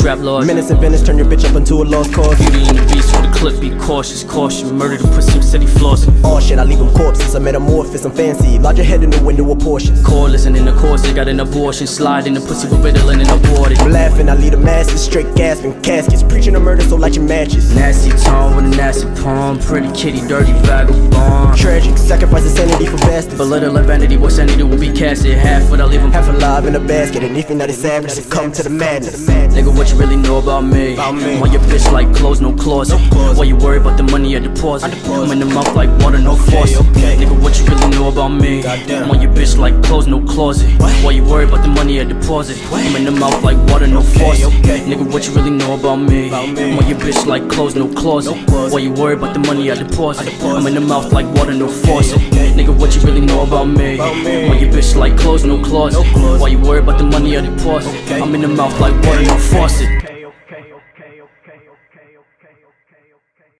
trap lodge. Menace and Venice, turn your bitch up into a lost cause. Beauty and the Beast with a clip, be cautious, caution. Murder the pussy, said he flossing. Oh shit, I leave them corpses, I'm metamorphosis, I'm fancy. Lodge your head in the window of Porsches. Cordless and in the corset, got an abortion. Slide in the pussy with Ritalin and aborted. I'm laughing, I lead the masses, straight gasping caskets. Preaching a murder, so light your matches. Nasty tone with a nasty palm. Pretty kitty, dirty vagabond. Tragic, sacrifice sanity for bastards. But let her let vanity, what sanity will be casted. Half, but I leave him half alive in a basket. And if you're not a savage, succumb to the madness. Nigga, what you really know about me? Why your bitch like clothes, no closet? Why you worry about the money I deposit? I'm in the mouth like water, no faucet. Nigga, what you really know about me? Why your bitch like clothes, no closet? Why you worry about the money I deposit? I'm in the mouth like water, no faucet. Nigga, what you really know about me? Why your bitch like clothes, no closet? Why you worry about the money I deposit? I'm in the mouth like water, no faucet. Nigga, what you really know about me? Why your bitch like clothes, no closet? Why you worry about the money I deposit? I'm in the mouth like water, no faucet.